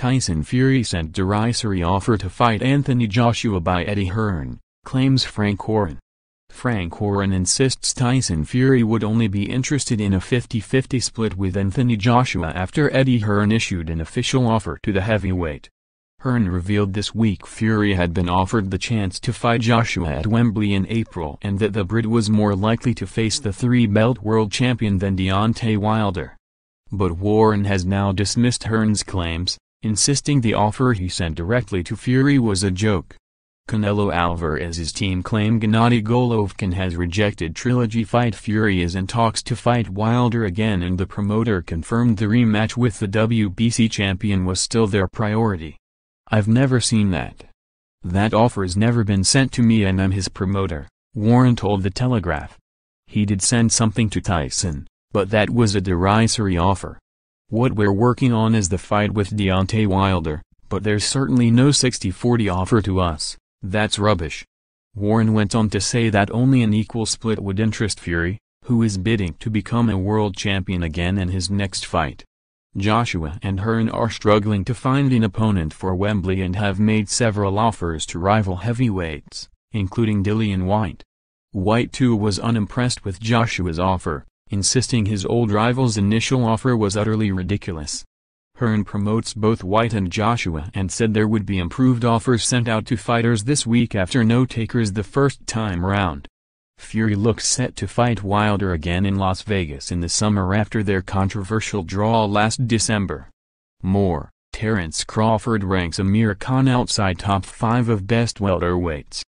Tyson Fury sent derisory offer to fight Anthony Joshua by Eddie Hearn, claims Frank Warren. Frank Warren insists Tyson Fury would only be interested in a 50-50 split with Anthony Joshua after Eddie Hearn issued an official offer to the heavyweight. Hearn revealed this week Fury had been offered the chance to fight Joshua at Wembley in April and that the Brit was more likely to face the three-belt world champion than Deontay Wilder. But Warren has now dismissed Hearn's claims, insisting the offer he sent directly to Fury was a joke. Canelo Alvarez's team claim Gennady Golovkin has rejected trilogy fight. Fury is in talks to fight Wilder again, and the promoter confirmed the rematch with the WBC champion was still their priority. "I've never seen that. That offer's never been sent to me, and I'm his promoter," Warren told The Telegraph. "He did send something to Tyson, but that was a derisory offer. What we're working on is the fight with Deontay Wilder, but there's certainly no 60-40 offer to us. That's rubbish." Warren went on to say that only an equal split would interest Fury, who is bidding to become a world champion again in his next fight. Joshua and Hearn are struggling to find an opponent for Wembley and have made several offers to rival heavyweights, including Dillian Whyte. Whyte too was unimpressed with Joshua's offer, insisting his old rival's initial offer was utterly ridiculous. Hearn promotes both Whyte and Joshua and said there would be improved offers sent out to fighters this week after no takers the first time round. Fury looks set to fight Wilder again in Las Vegas in the summer after their controversial draw last December. More, Terence Crawford ranks Amir Khan outside top 5 of best welterweights.